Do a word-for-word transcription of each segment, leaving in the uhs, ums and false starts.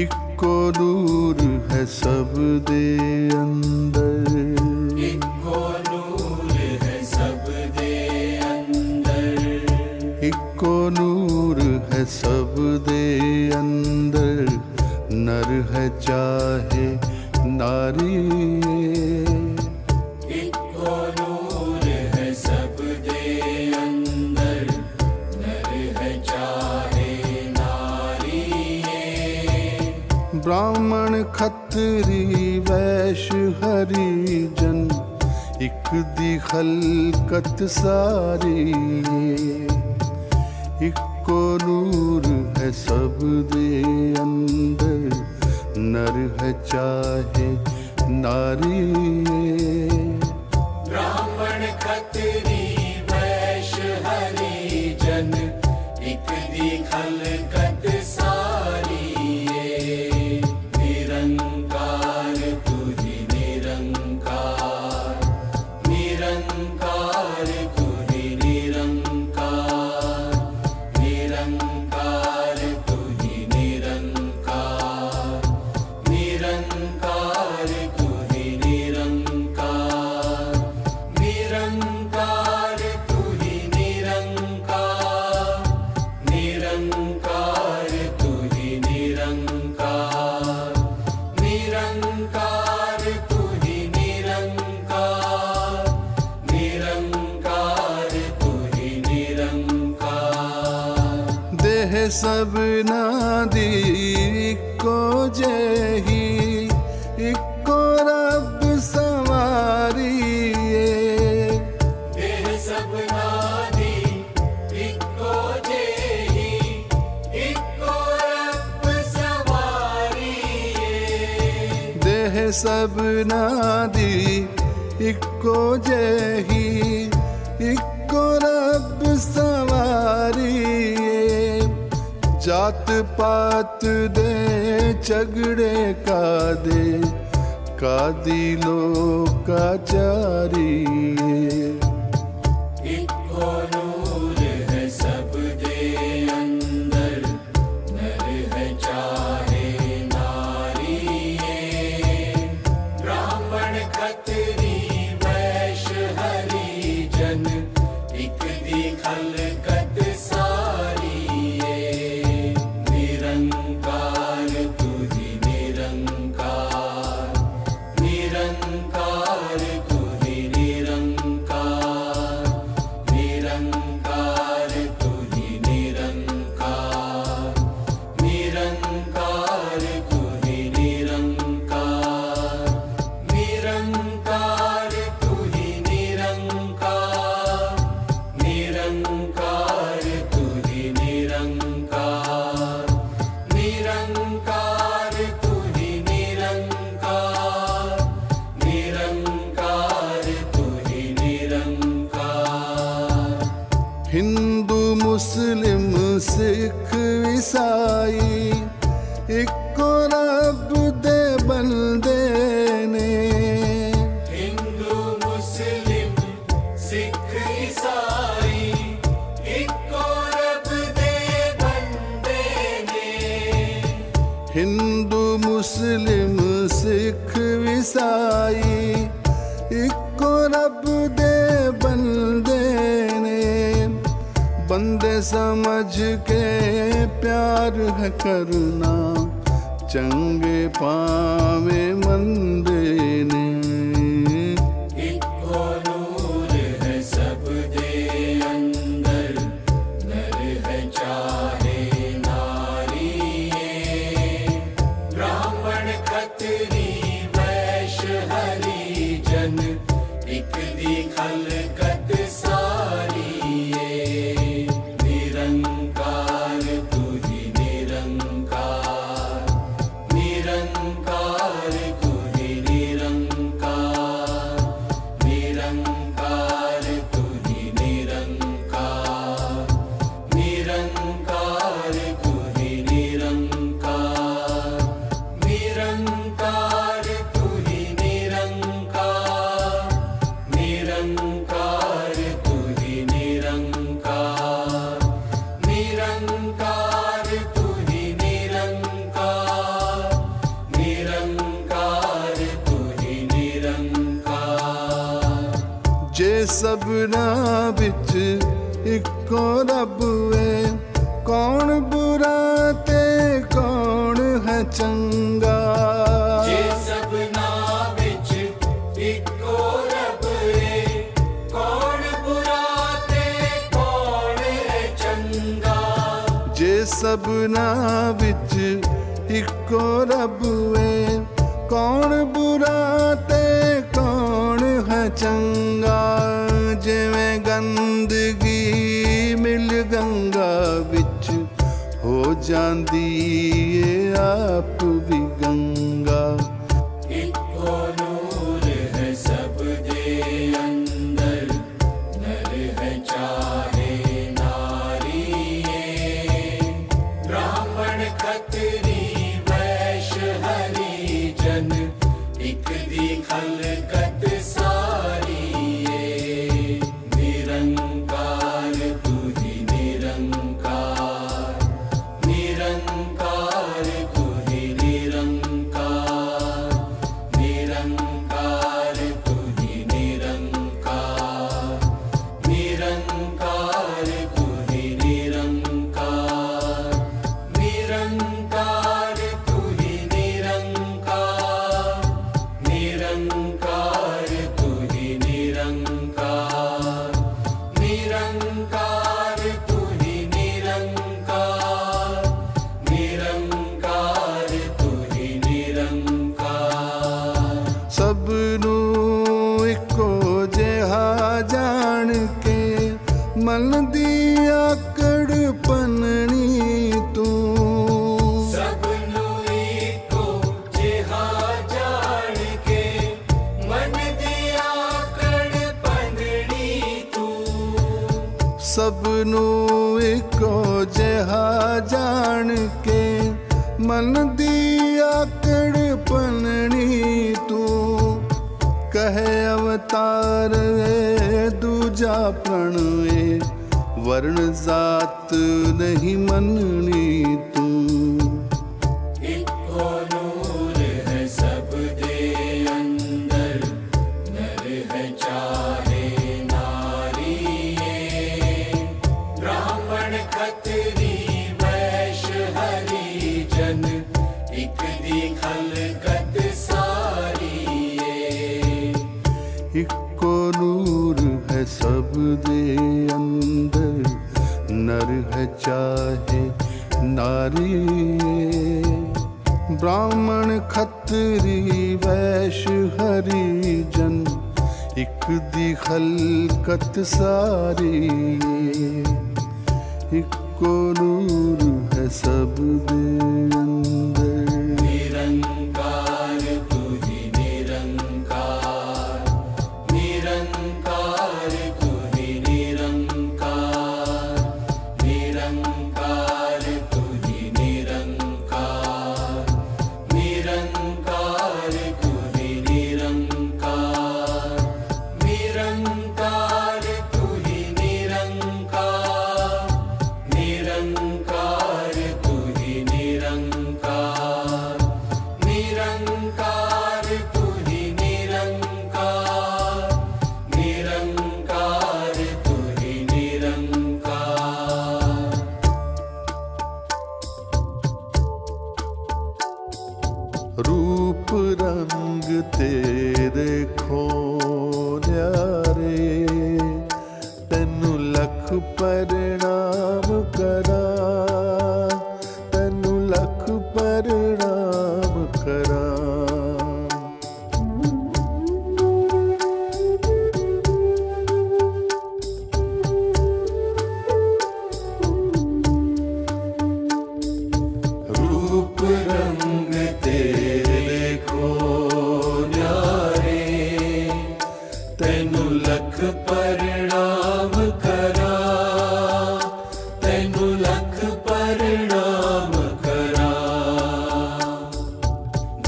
इक्को नूर है सब दे अंदर, इक्को नूर है सब दे अंदर, इक्को नूर है सब दे अंदर। नर है चाहे नारी, इक्को नूर है सब दे अंदर। नर है चाहे ब्राह्मण खत्री वैश्य हरिजन, इक दी खलकत सारी, इक्को नूर है सब दे अंदर। नर है चाहे नारी, ब्राह्मण खत्री वैश्य हरिजन, इक दी खलकत सारी। सब नादी इक्को जेही, इक्को रब सवारी, देह सब नादी इक्को जेही, इक्को रब सवारी, देह सब नादी इक्को जेही, इक्को रब सवारी। जात पात दे झगड़े का दे, का दिलो का चारी, इक्को नूर है सब दे अंदर। नर है चाहे नारी, ब्राह्मण खत्री वैश्य हरिजन, इक दी खलकत सारी। हिंदू मुस्लिम सिख ईसाई, इक्को रब दे बंदे ने, हिंदू मुस्लिम सिख ईसाई, इक्को रब दे बंदे ने, हिंदू मुस्लिम सिख ईसाई, इक्को रब दे बंदे ने। बंदे समझ के प्यार है करना, चंगे पावे मंदे ने, इक्को नूर है सब दे अंदर। नर है चाहे नारी, ब्राह्मण खत्री वैश्य हरिजन, इक दी खलकत सारी। निरंकार, निरंकार तू ही निरंकार। सबना बिच इको रब है, कौन बुरा ते कौन है चंगा। जे सबना बिच इको रब है, कौन बुरा ते कौन है चंगा। जे सबना बिच इको रब है, कौन बुरा ते कौन है चंगा। जिमें गंदगी मिल गंगा बिच हो जाती है आप भी गंगा। इको नूर है सब दे अंदर, नर है चाहे नारी है। ब्राह्मण खत्री वैश हरिजन इक दी खलकत सारी। मन दिया कड़पन तू सबनु एको जहा जान के, मन दिया कड़पन तू सबनु एको जहा जान के, मन दिया कड़पन तू। कहे अवतार है दूजा प्रणय, वर्ण जात नहीं मननी तू। इको नूर है सब दे अंदर, नर है चाहे नारी है। ब्राह्मण खत्री वैश हरिजन इक दी खलकत सारी। इको नूर है सब दे अंदर, नर है चाहे नारी। ब्राह्मण खत्री वैश्य हरिजन इक दी खलकत सारी। इको नूर है सब दे अंदर। रूप रंग तेरे खोया रे, तेनु लख परिणाम करा, तेनु लख परिणाम करा। रूप रंग तेरे खोया रे, तेनु लख परिणाम करा, तेनु लख परिणाम करा।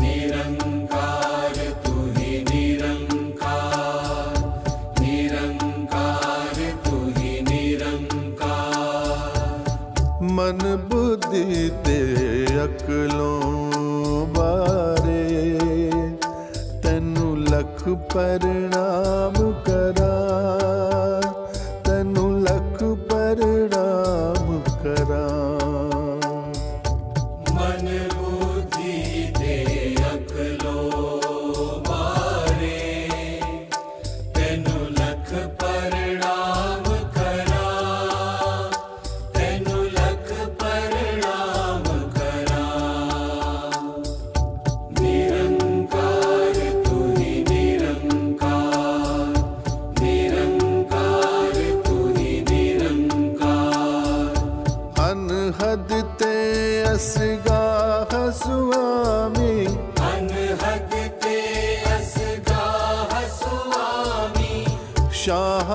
निरंकार तू ही निरंकार, निरंकार तू ही निरंकार। मन बुद्धि ते अकलों बारे, तेनु लख लख परणाम करा, तनु लख परणाम करा। मन बुद्धि दे अकलो मारे, तनु लख परणाम करा, तनु लख परणाम करा। अनहदते असगा हसुआमी, अनहदते असगा हसुआमी। शाह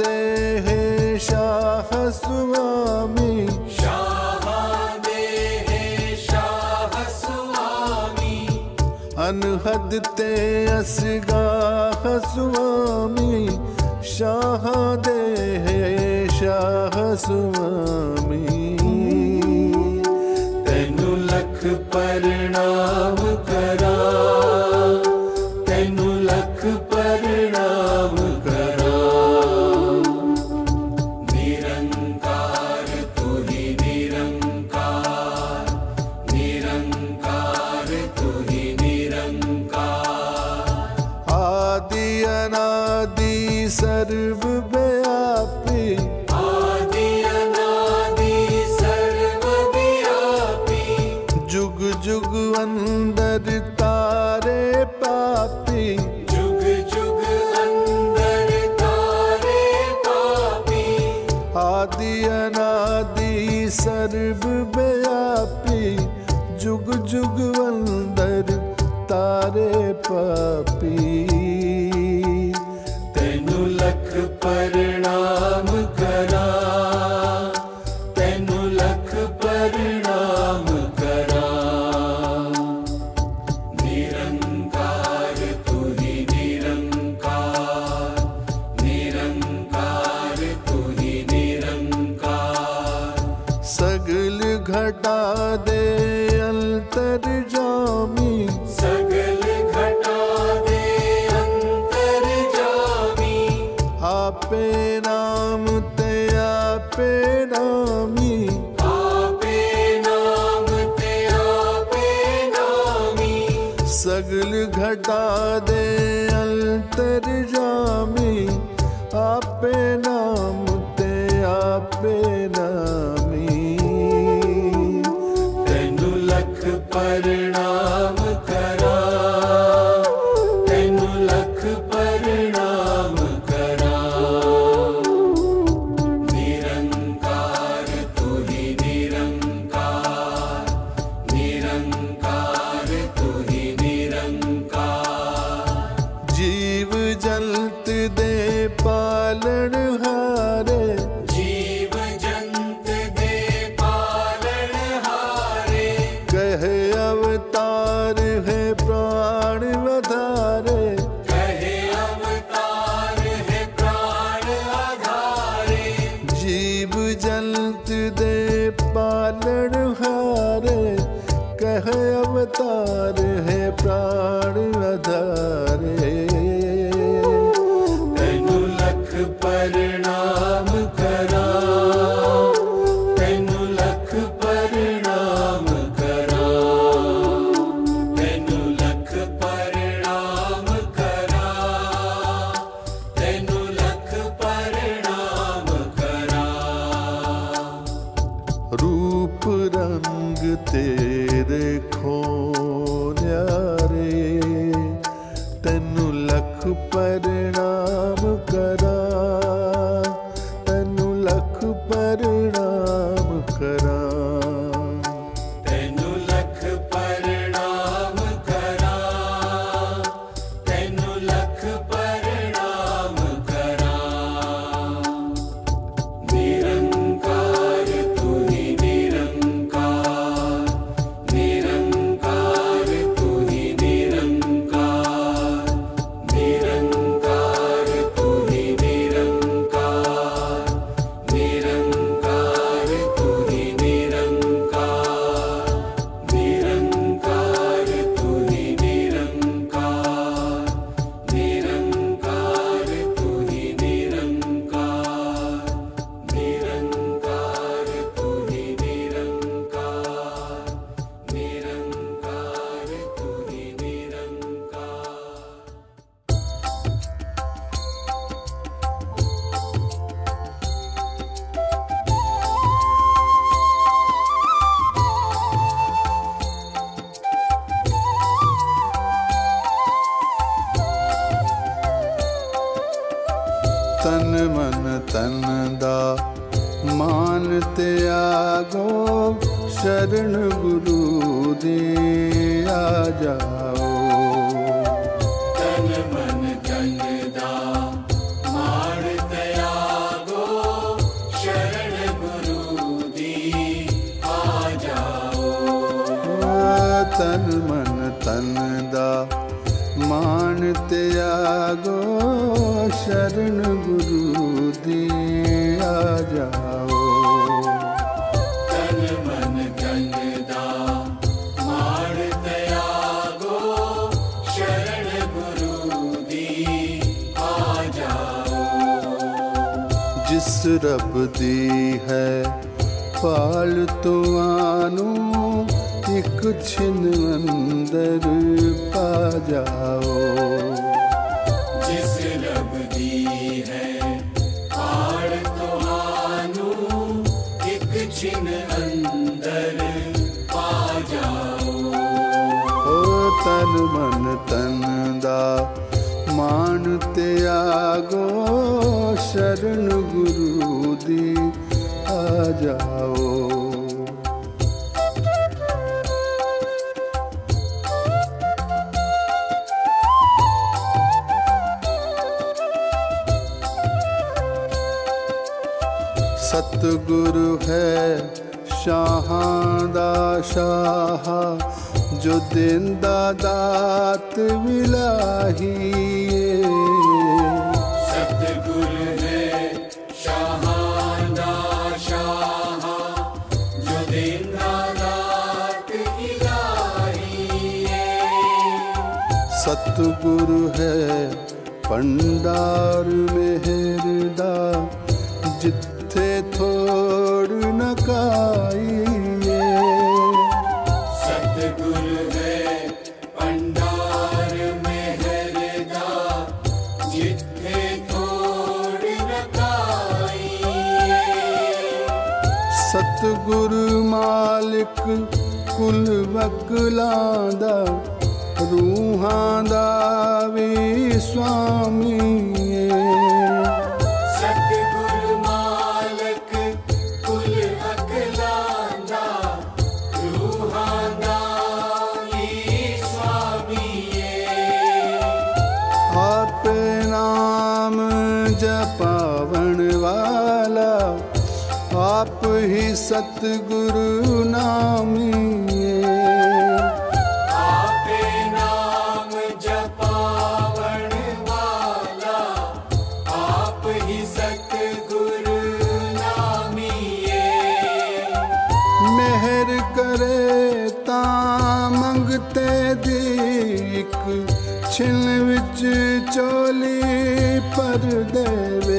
दे है शाह हसुआमी, शाह दे है शाह हसुआमी। अनहदते असगा हसुआमी, शाह दे है शाह हसुआमी। तेनु लख परणाम करा, तेनु लख परणाम करा। निरंकार तू ही निरंकार, निरंकार तू ही निरंकार। आदि अनादि सर्व व्यापी, जुग अंदर तारे पापी, जुग जुग अंदर तारे पापी। आदि अनादि सर्वव्यापी, जुग जुग अंदर तारे पापी। तेनु लख परणाम करा, तेनु लख परणाम करा। सगल घटा दे अंतर जामी, सगल घटा दे अंतर जामी। आपे नाम ते आपे नामी, आपे नाम ते आपे नामी। सगल घटा दे अंतर जामी, आपे नाम ते आपे नामी। परणाम करा, तेनु लख परणाम करा। निरंकार तू ही निरंकार, निरंकार तू ही निरंकार। जीव जंत दे पालन हारे, अवतार है प्राण आधारे, कहे अवतार है प्राण आधारे। जीव जंत दे पालन हारे, कहे अवतार है प्राण आधारे। तेनु लख परणाम करा, तेनु लख परणाम करा। रूप रंग तेरे खो न्यारे, तेनु लख परणाम करा, तेनु लख परणाम करा। तेनु लख परणाम करा, तेनु लख परणाम करा। तन मन तन दा मान त्यागो शरण गुरु दे आ जाओ। तन मन तन दा मान त्यागो शरण गुरु दे आ जाओ। तन मन तन दा मान त्यागो शरण गुरु दे आ जाओ। तन मन तन दा मान त्यागो शरण गुरु दे आ जाओ। जिस रब दी है पाल तो आनू एक छिन अंदर पा जाओ। जिस रब दी है पार तो आनू एक छिन अंदर पा जाओ। ओ तन मन तन दा मान त्यागो शरण गुरु दी आ जाओ। सतगुरु है शाहां दा शाहा जो देंदा दात विलाही। सतगुरु है शाहां दा शाहा जो देंदा दात विलाही। सतगुरु है भंडार मेहरदा जित थे थोड़ न काइए। सतगुरु है भंडार मेहरदा जिथे थोड़ न काइए। सतगुरु मालिक कुल वकलां दा रूहां दा वे स्वामी। पावन वाला आप ही सतगुरु नामिए। आपे नाम जपावन वाला आप ही सतगुरु नामिए। मेहर करे ता मंगते दी इक छिन विच चोली पर देवे।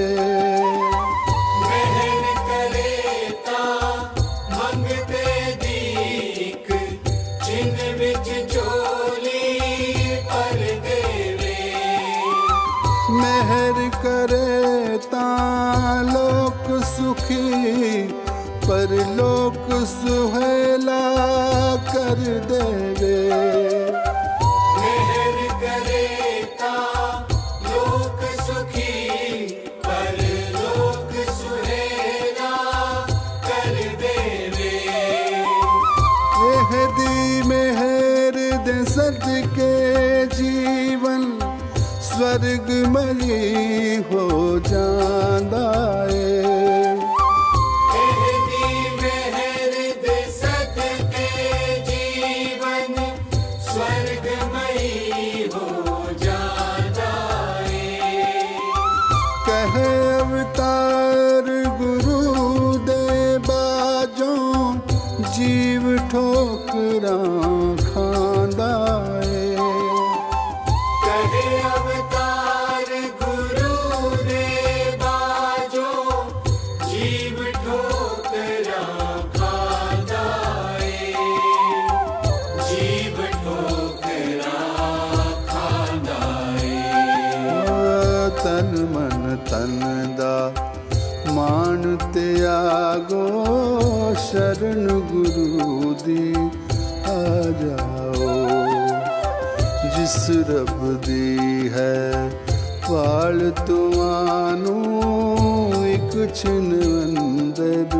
मेहर करे ता मंगते दी इक छिन विच चोली पर देवे। मेहर करे ता लोक सुखी पर लोक सुहेला कर देवे। स्वर्ग मरी हो जांदा है। तेरी मेहर दे सदके जीवन स्वर्ग मरी हो जांदा है। कह अवतार गुरु दे बाजों जीव ठोकरा खांदा है। तन मन तन दा मान त्यागो शरण गुरु दी आ जाओ। जिस रब दी है வாழ்த்துவானோ இக்குச்சினு வந்தது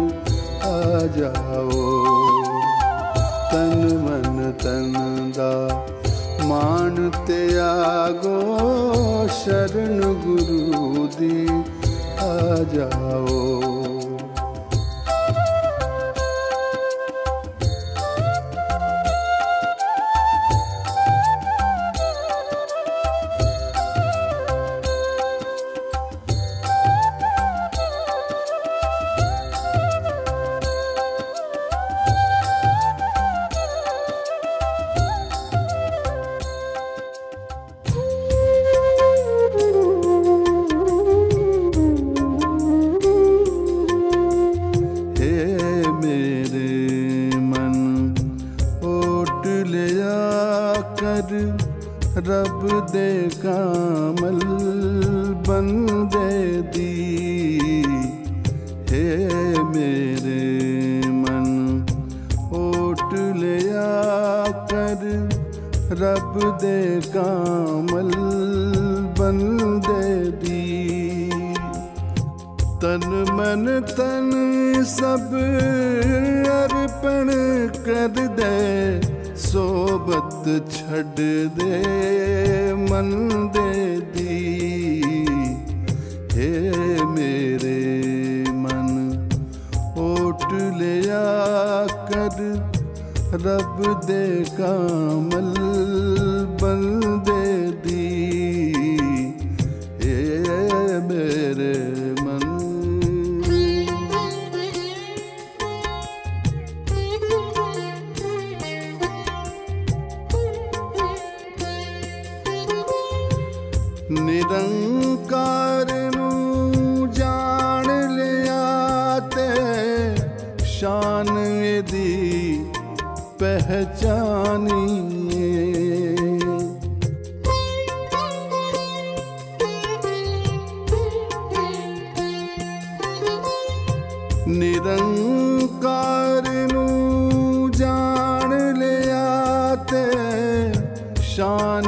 ஆஜாவோ தனு மன் தனதா मानते आगो शरण गुरु दी आ जाओ। रब दे कामल बंदे दी हे मेरे मन ओट ले आकर रब दे कामल बंदे दी तन मन तन सब अर्पण कर दे सोबत छड़ दे मन दे दी हे मेरे मन ओट ले आकर रब दे कामल बन दे दी हे मेरे मन। निरंकार नू जान ले आते शान दी पहचानी निरंकार नू जान ले आते शान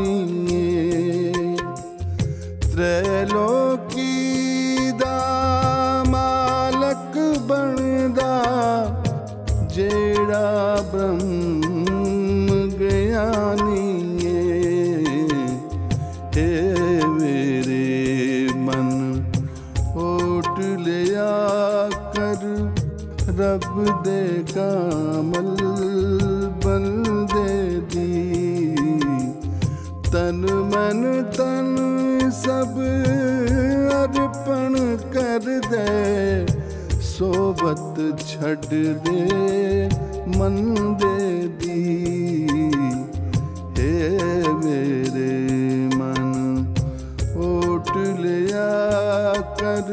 त्रैलोकी दा मालक बनदा जेड़ा ब्रह्म ज्ञानिए हे मेरे मन ओट ले आकर रब दे कामल बंदे दी तन मन तन सब अर्पण कर दे सोबत छड़ दे मन दे दी हे मेरे मन ओट ले आकर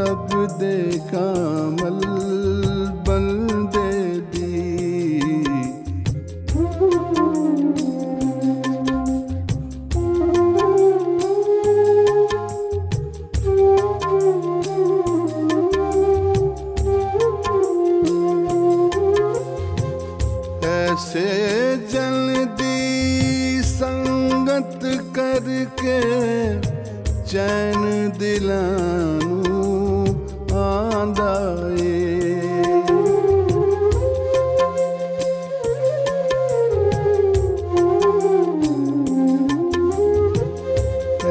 रब दे कामल बन दे दी। ऐसे जल्दी संगत करके चैन दिलानू आंदाए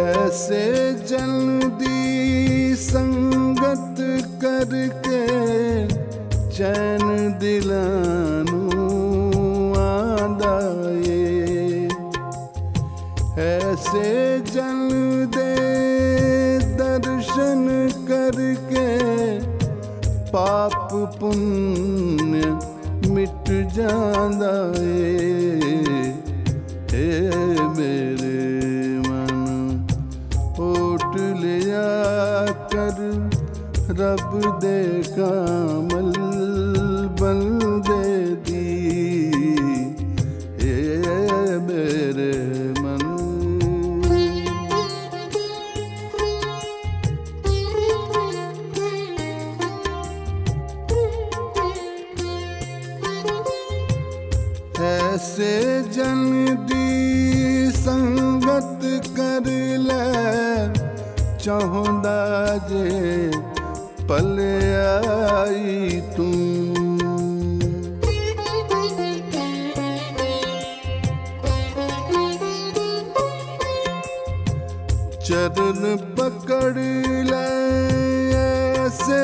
ऐसे जल्दी संगत करके चैन दिलानू ऐसे जल दे दर्शन करके पाप पुण्य मिट जांदा है हे मेरे मन ओट ले आकर रब दे कामल बन दे दी मेरे मन। ऐसे जल्दी संगत कर ले चाहुंदा जे पल आई तू। चरण पकड़ ले ऐसे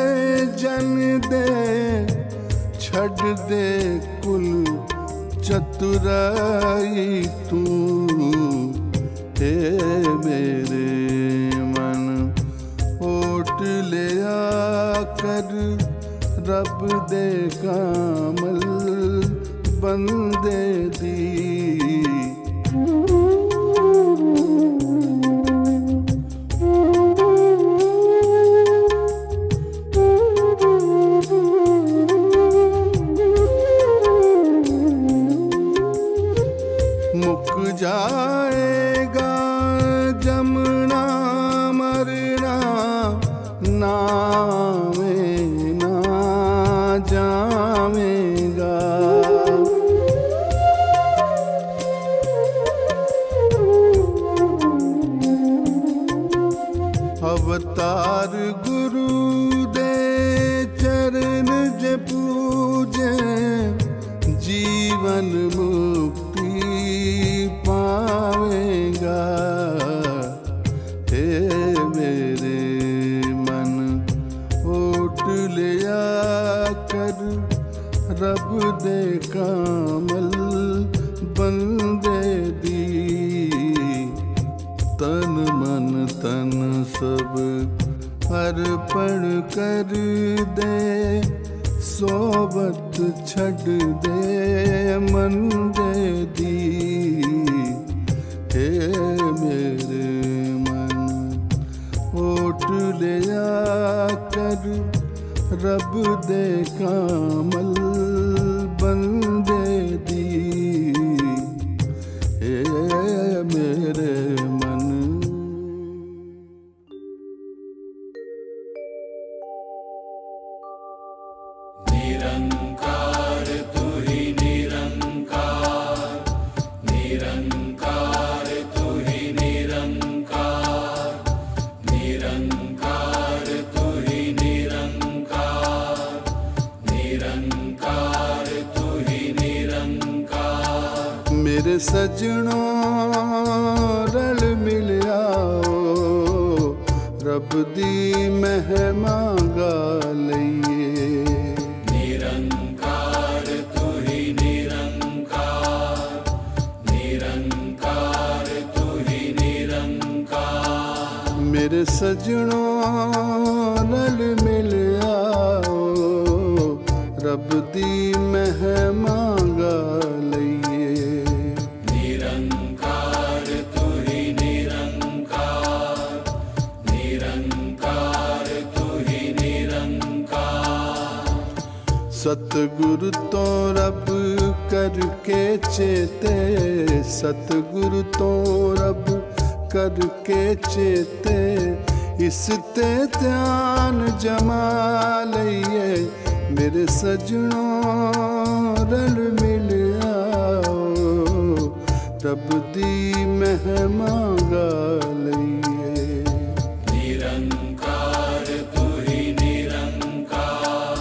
जन दे छड़ दे कुल चतुराई तू। हे मेरे मन ओट ले आकर रब दे कामल बंदे दी। मुक जाएगा जमना मरना नामे ना जामेगा। अवतार गुरु दे चरण जे पूजे जीवन मुक्ति पावेगा। हे मेरे मन ओट ले आकर रब दे कामल बंदे दी। तन मन तन सब अर्पण कर दे सोबत छड़ दे मन दे दी। हे मेरे मन ओट ले आकर रब दे कामल बंदे दी। हे मेरे निरंकार तू ही निरंकार, निरंकार तू ही निरंकार, निरंकार तू ही निरंकार, निरंकार तू ही निरंकार। मेरे सजनों रल मिल आओ रब दी महिमा गा लइए। मेरे सजनों नल मिल आओ रब दी महिमा गा लइए। निरंकार तू ही निरंकार, निरंकार तू ही निरंकार। सतगुरु तो रब करके चेते, सतगुरु तो रब करके चेते, इसते ध्यान जमा लइए। मेरे सजनों रल मिल आओ रब दी महिमा गा लइए। निरंकार तू ही निरंकार,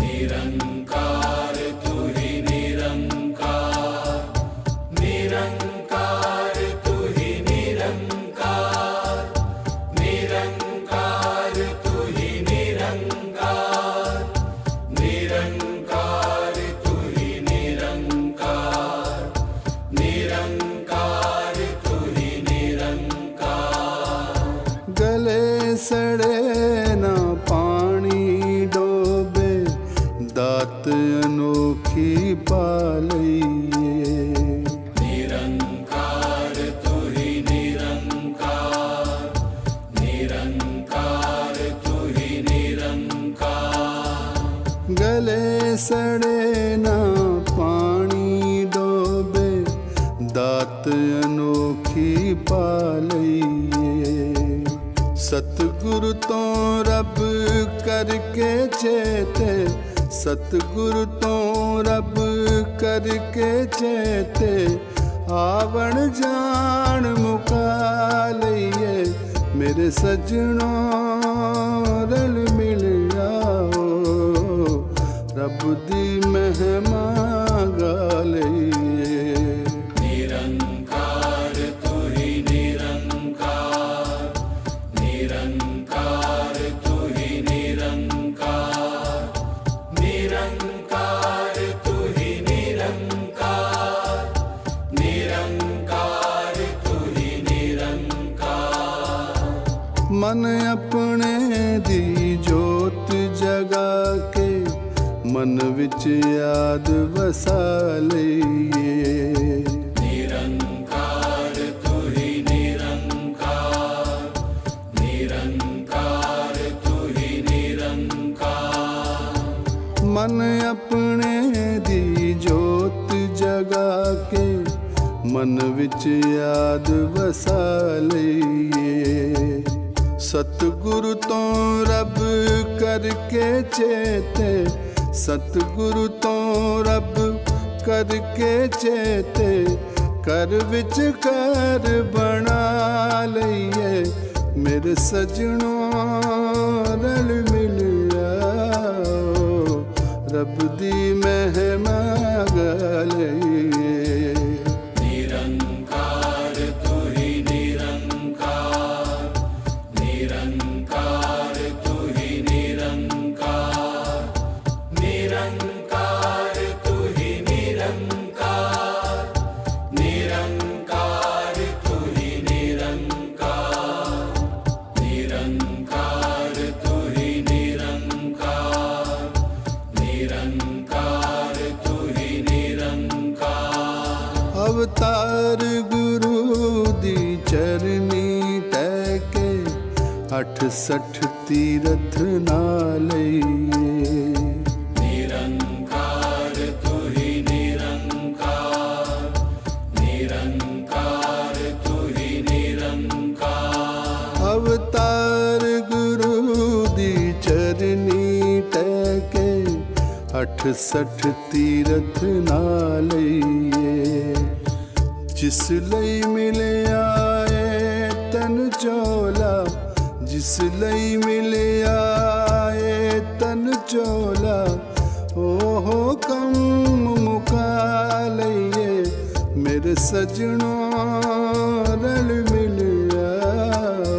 निरंकार तू ही निरंकार, निरंकार सड़े ना पानी डोबे दात अनोखी पालइए। निरंकार तू ही निरंकार, निरंकार तू ही निरंकार। गले सड़े ना पानी डोबे दात अनोखी पालइए। सतगुरु तो रब करके चेते, सतगुरु तो रब करके चेते, आवण जान मुकालिए मेरे सजनों रल मिल आओ रब दी महिमा गालिए। निरंकार तू ही निरंकार, निरंकार तू ही निरंकार, निरंकार तू ही निरंकार, निरंकार तू ही निरंकार। मन अपने दी जोत जगा के मन विच याद वसा लईए। मन अपने दी जोत जगा के मन विच याद वसा लईए। सतगुरु तो रब करके चेते, सतगुरु तो रब करके चेते कर विच कर बना लईए मेरे सजनों रल मिल रब दी महिमा गालिए। निरंकार तू ही निरंकार, निरंकार तू ही निरंकार, निरंकार तू ही निरंकार, निरंकार तू ही निरंकार, निरंकार तू ही निरंकार, निरंकार तू ही निरंकार। अवतार गुरु दी चरनी टैके अठसठ तीरथ ना लईए। निरंकार तू ही निरंकार, निरंकार तू ही निरंकार। अवतार गुरु दी चरनी टैके अठसठ तीरथ ना लईए। जिस लई मिले आए तन चोला, जिस लई मिले आए तन चोला ओहो कम मुका लईए मेरे सजनों रल मिल आओ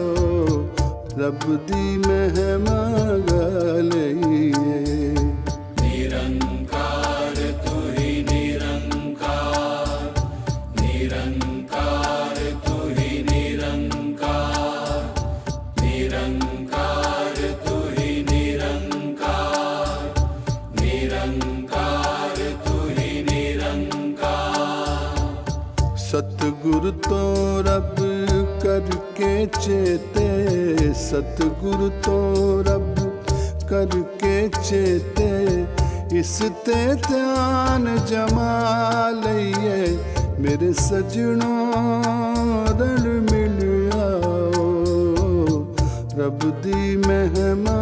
रब दी महिमा गालिए। निरंकार तू ही निरंकार, निरंकार तू ही निरंकार, निरंकार तू ही निरंकार, निरंकार तू ही निरंकार। सतगुरु तो रब करके चेते, सतगुरु तो रब करके चेते इसते ध्यान जमा लईए मेरे सजनों रल मिल आओ रब दी महिमा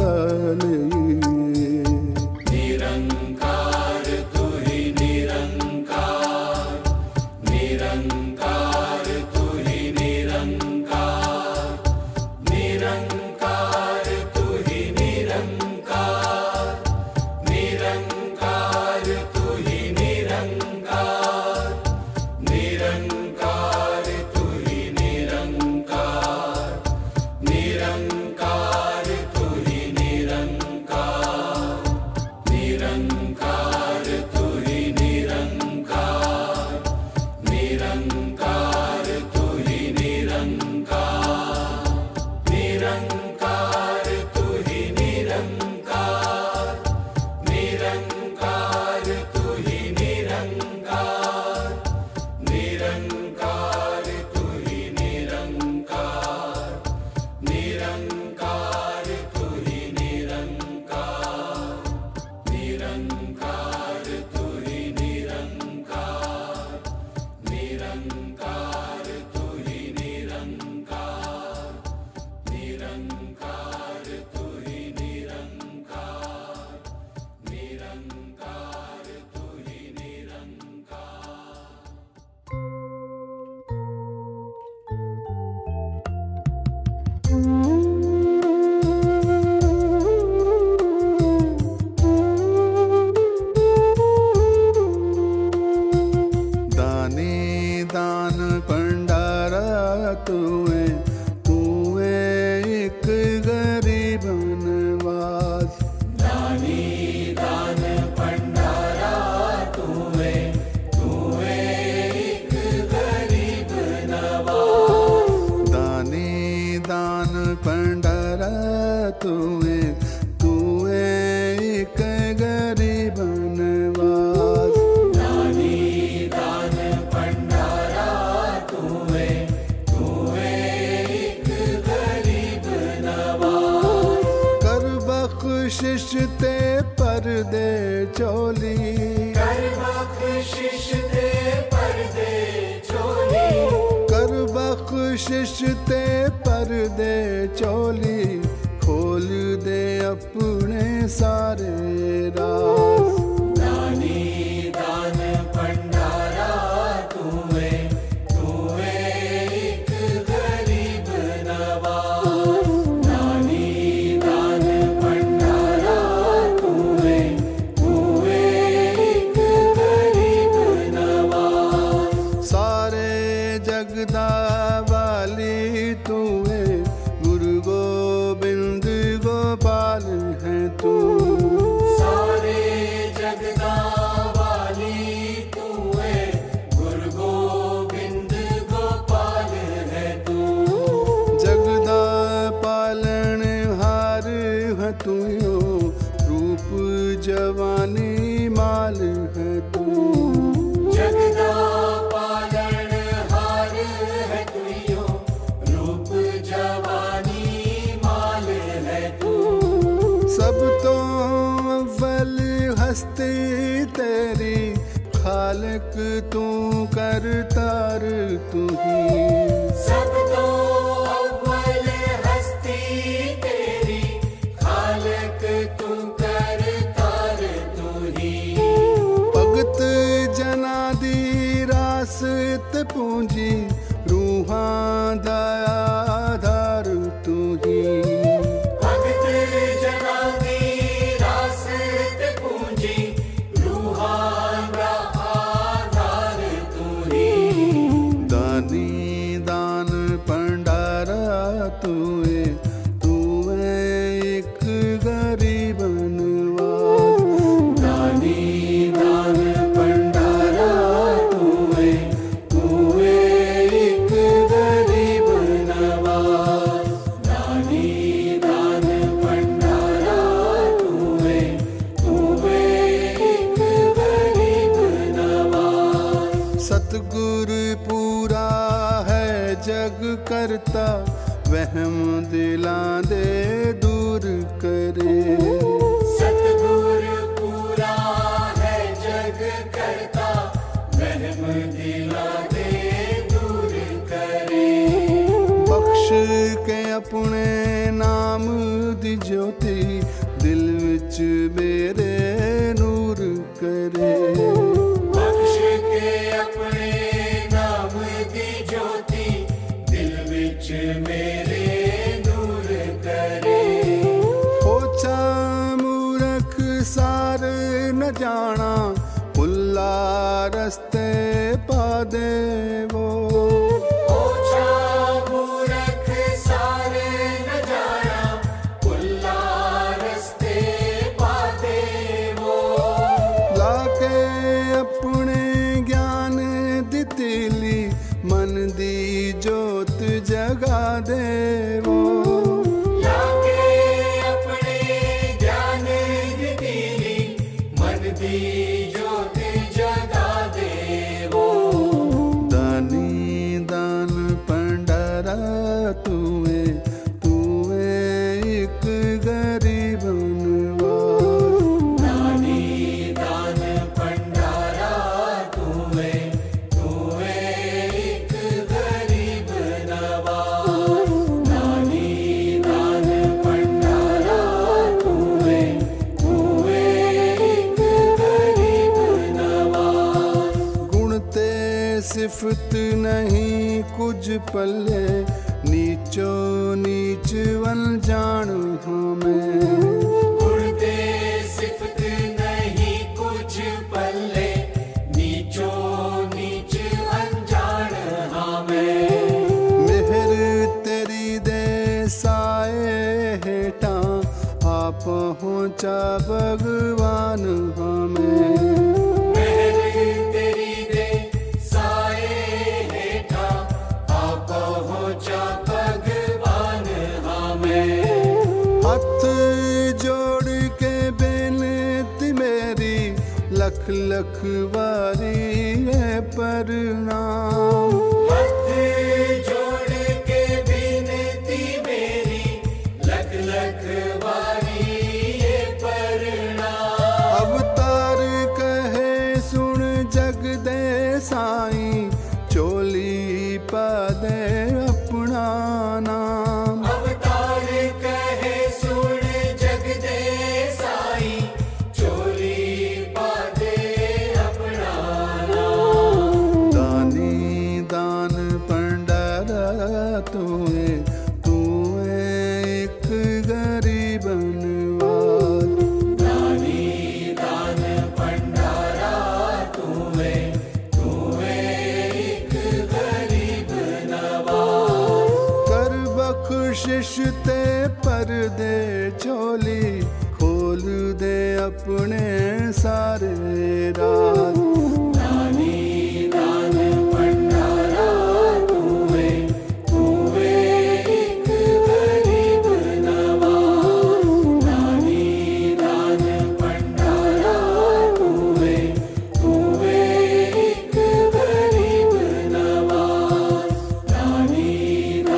गालिए। निरंकार तू ही निरंकार, निरंकार तू ही निरंकार, निरंकार तू ही निरंकार, निरंकार तू ही निरंकार, निरंकार तू ही निरंकार, निरंकार तू ही निरंकार, निरंकार तू ही निरंकार, निरंकार तू ही निरंकार, निरंकार तू ही निरंकार, निरंकार तू ही निरंकार, निरंकार तू ही निरंकार, निरंकार तू ही निरंकार, निरंकार। कर बख्शिश ते पर्दे चोली, खोल दे अपने सारे राज। दानी दान भंडारा तूने तूने एक गरीब नवाज। दानी दान भंडारा तूने तूने एक गरीब नवाज। सारे जगदा वाली तूने, गुरु गोबिंद गोपाल है तू। सारे जगदा वाली तू है, गुरु गोबिंद गोपाल है तू। जगदा पालन हार है तू, रूप जवानी माल है तू। जगदा पालन हार है तू, रूप जवानी माल है तू। सब तो अव्वल हस्ती तेरी, खालक तू करतार तू ही। सब तो अव्वल हस्ती तेरी, खालक तू करतार तू ही। भगत जना दी रासत पूंजी, रूहां दा आधार तू ही। भगत जना दी रासत पूंजी, रूहां दा आधार तू ही। दानी दान भंडारा तू है, तू है एक गरीब नवाज। दानी दान भंडारा तू है, तू है एक गरीब नवाज। दानी दान भंडारा तू है, तू है एक गरीब नवाज। सतगुरु पूरा जग करता, वहम दिला दे दूर करे। सतगुर पूरा है जग करता, वहम दिला दे दूर करे। बख्श के अपने नाम दी ज्योति, दिल विच मेरे नूर करे। बख्श के अपने नाम दी ज्योति, मेरे दूर करे। ओछा मूरख सार न जाना, पुल्ला रस्ते पा दे वो। ओछा मूरख सार न जाना, पुल्ला रस्ते पा दे वो। लाके अपने ज्ञान दितेली, मन दी जोत जगा दे वो। लाके अपने ज्ञान दितेली, मन दी जोत जगा दे वो। दानी दान भंडारा तू है, तू है एक गरीब नवाज। दानी दान भंडारा तू है, सिफत नहीं कुछ पल्ले, नीचो नीच वन जान हमें। गुणते सिफत नहीं कुछ पल्ले, नीचो नीच वन जान हमें। मेहर तेरी दे साए हेठा, आ पहुँचा भगवान हमें। हाथ जोड़ के बेनती मेरी, लख लख बारी है प्रणाम। हाथ जोड़ के बेनती मेरी, लख लख बारी है प्रणाम। अवतार कह साईं चोली पदे अपना नाम। अवतार कहे सुन जग दे साईं चोली पदे अपना नाम। दानी दान पंडरा तुए तुए एक गरीबन शिशते पर दे चोली खोल दे अपने सारे राज। दानी दान भंडारा तूए तूए एक गरीब नवाज। दानी दान भंडारा तूए तूए एक गरीब नवाज। दानी दान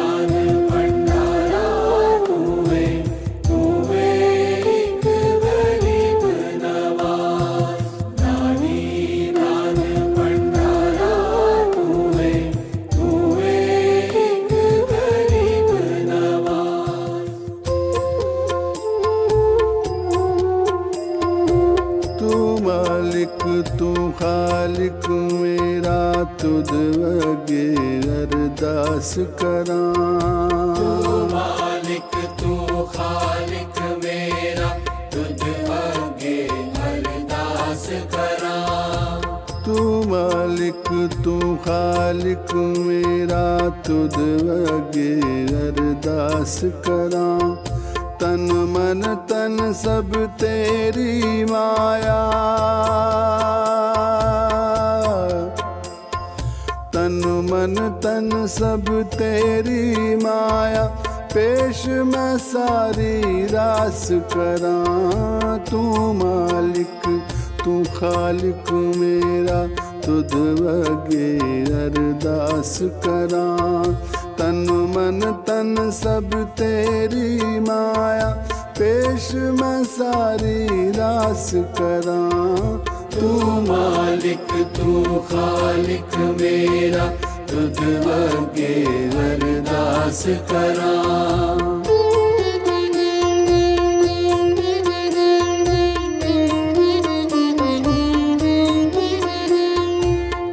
मालिक तू खालिक मेरा तुद अगे अरदास करा। तू मालिक तू खालिक मेरा तुद अगे अरदास करा। तू मालिक तू खालिक मेरा तुद अगे अरदास करा। तन मन तन सब तेरी माया। तन मन तन सब तेरी माया। पेश मैं सारी रास करा। तू मालिक तू खालिक मेरा तुद वगे अरदास करा। तन मन तन सब तेरी माया। पेश मैं सारी रास करा। तू मालिक तू खालिक मेरा तुद वगे अरदास करा।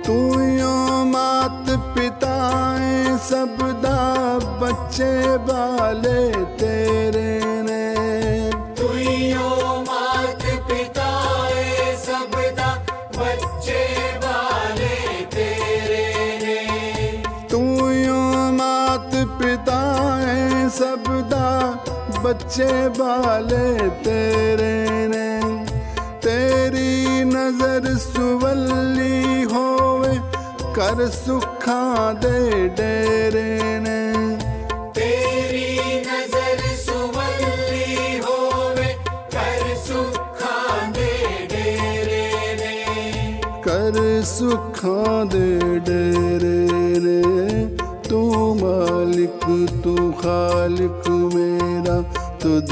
तू यो मात पिताएं सब बच्चे बाले तेरे ने। तू यो मात पिता सबदा बच्चे बाले तेरे ने। तू यो मात पिता सबदा बच्चे बाले तेरे ने। तेरी नजर सुवल्ली होवे कर सुखा दे डेरे ने। कर सुखा दे डेरे रे। तू मालिक तू खालिक मेरा तुद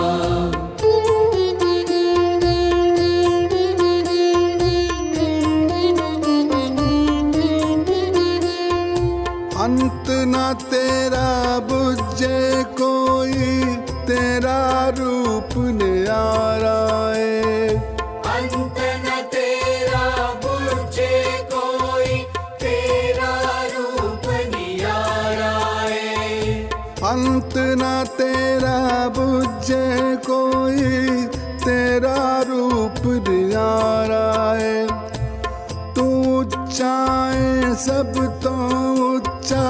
अंत ना तेरा बुझे कोई तेरा रूप न्यारा है। अंत ना तेरा बुझे कोई तेरा रूप न्यारा है। अंत ना तेरा बुझे कोई तेरा रूप न्यारा है। तू चाहे सब तो उच्चा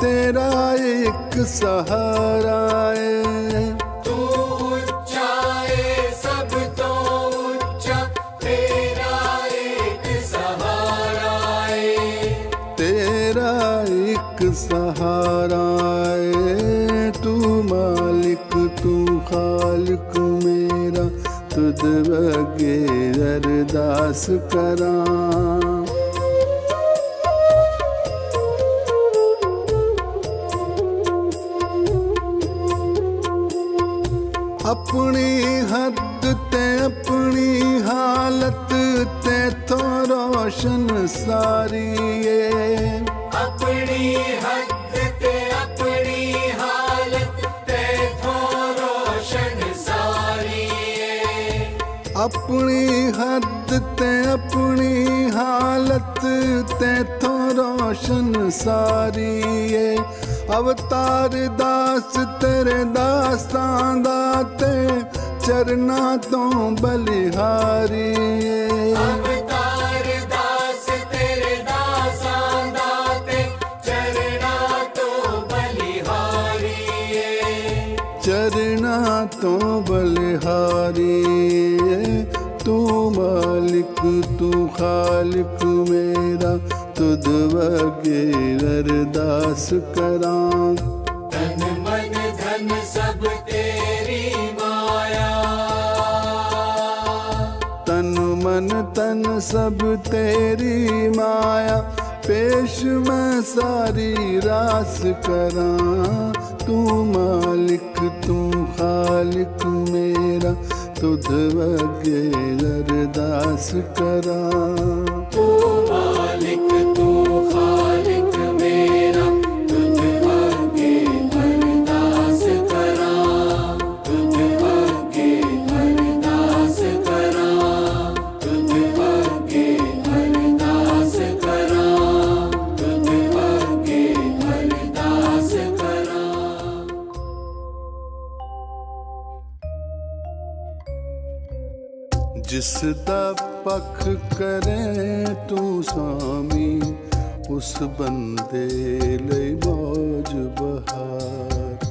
तेरा एक सहारा है। तू उच्चा है सब तो उच्चा तेरा एक सहारा है। तेरा एक सहारा है। तू मालिक तू खालिक मेरा तुद बगे अरदास करां। अपनी हद ते अपनी हालत ते तो रोशन सारी है। अपनी हद ते अपनी हालत ते तो रोशन सारी है। अपनी हद ते अपनी हालत ते तो रोशन सारी है। अवतार दास तेरे दास्तां दाते चरना तो बलिहारी। अवतार दास तेरे दास्तां दाते चरना तो बलिहारी। चरना तो बलिहारी तू मालिक तू खालिक मेरा तुद बगे अरदास करां। तन मन धन सब तेरी माया। तन मन तन सब तेरी माया पेश मैं सारी रास करां। तू मालिक तू खालिक मेरा तुद बगे अरदास करां। जिस दा पख करें तू स्वामी उस बंदे लई मौज बहार।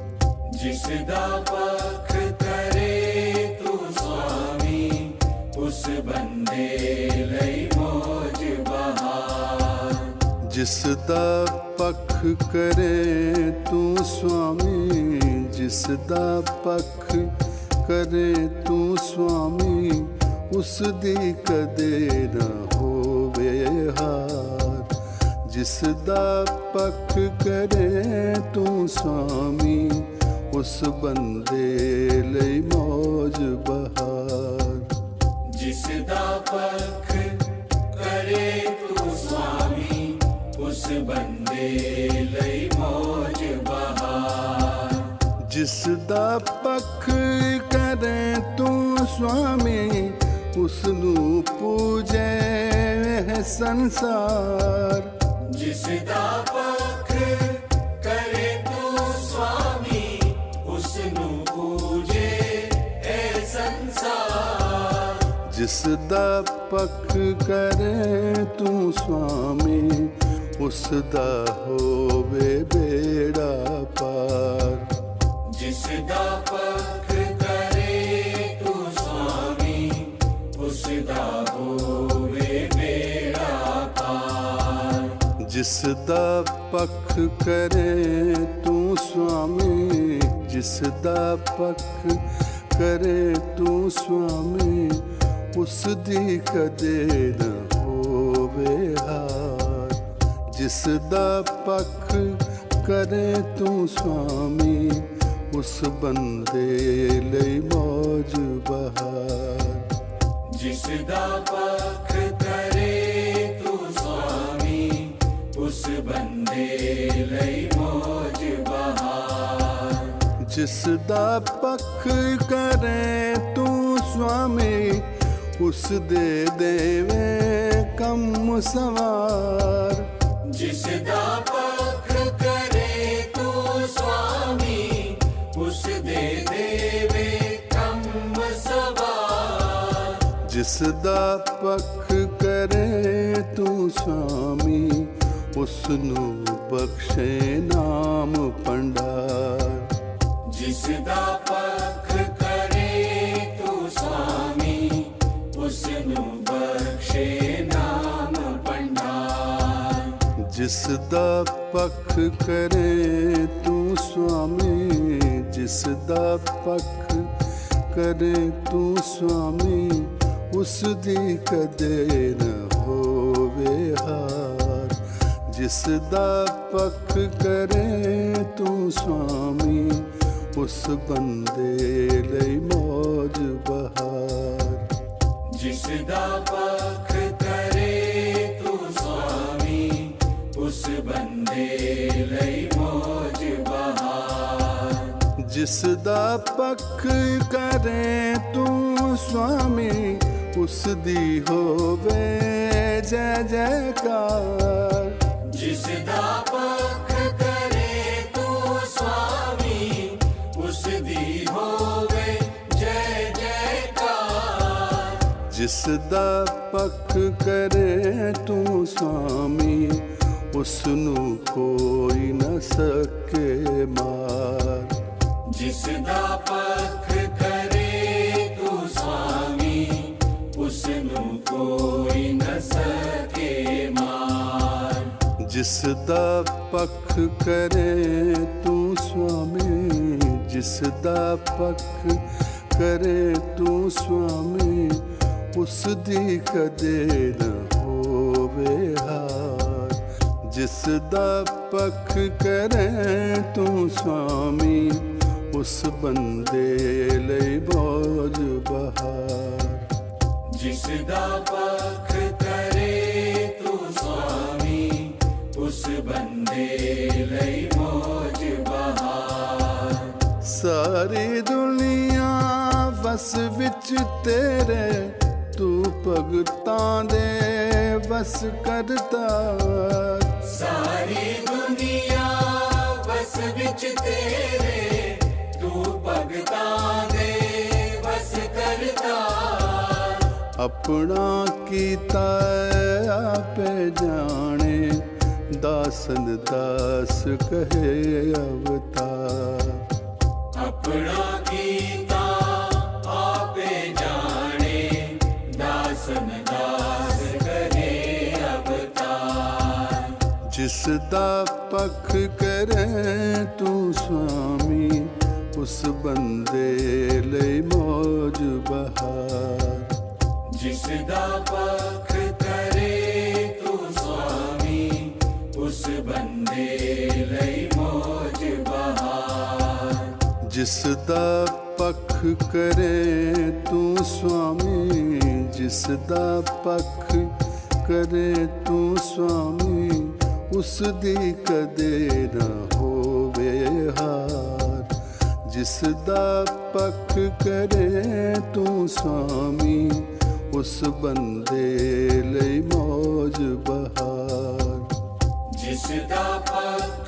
जिस दा पख करें तू स्वामी उस बंदे लई मौज बहार। जिस दा पख करें तू स्वामी जिस दा पख करें तू स्वामी उस दी कदे न होवे हार। जिस दा पख करे तू स्वामी उस बंदे लई मौज बहार। जिस दा पख करे तू स्वामी उस बंदे लई मौज बहार। जिस दा पख करे तू स्वामी उसनु पूजे है संसार। जिस दा पख करे तू स्वामी उसनु पूजे है संसार। जिस दा पख करे तू स्वामी उस दा होवे बेड़ा पार। जिस दा पख जिस दा पख करे तू स्वामी जिस दा पख करे तू स्वामी उस दी कदे न होवे हार। जिस दा पख करे तू स्वामी उस बंदे लई मौज बहार। जिस दा पख करे तू स्वामी उस बंदे लई मौज बहार। जिस दा पख करे तू स्वामी उस दे देवे कम सवार। जिस दा पख करे तू स्वामी उस दे देवे कम सवार। जिस दा पख करे तू स्वामी उसनु बख्शे नाम भंडार। जिस दा पख करे तू स्वामी उसनु बख्शे नाम भंडार। जिस दा पख करे तू स्वामी जिस दा पख करे तू स्वामी उस दी कदे न होवे हार। जिस दा पख करे तू स्वामी उस बंदे लई मौज बहार। जिस दा पख करे तू स्वामी उस बंदे लई मौज बहार। जिस दा पख करे तू स्वामी उस दी होवे जय जयकार। जिस दा पख करे तू स्वामी उस दी होवे जय जयकार। जिस दा पख करे तू स्वामी उसनु कोई न सके मार। जिस दा पख करे तू स्वामी उसनु कोई न सके मार। जिस दा पख करे तू स्वामी जिस दा पख करे तू स्वामी उस दी कदे न होवे हार। जिस दा पख करे तू स्वामी उस बंदे लई मौज बहार। जिस दा पख करे तू स्वामी उस बंदे लई मौज बहार। सारी दुनिया बस विच तेरे तू भगतां दे बस करता। सारी दुनिया बस विच तेरे तू भगतां दे बस करता। अपना कीता आपे जाने दासन दास कहे अवतार। अपना कीता आपे जाने दासन दास कहे अवतार। जिस दा पख करे तू स्वामी उस बंदे लई मौज बहार। जिस दा पख करे तू स्वामी उस बंदे लई मौज बहार। जिस दा पख करे तू स्वामी जिस दा पख करे तू स्वामी उस दी कदे न होवे हार। जिस दा पख करे तू स्वामी उस बंदे लई मौज बहार। जिस दा पख